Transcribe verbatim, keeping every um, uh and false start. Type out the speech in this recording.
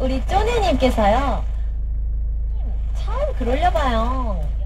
우리 쪼니님께서요, 차를 그러려봐요.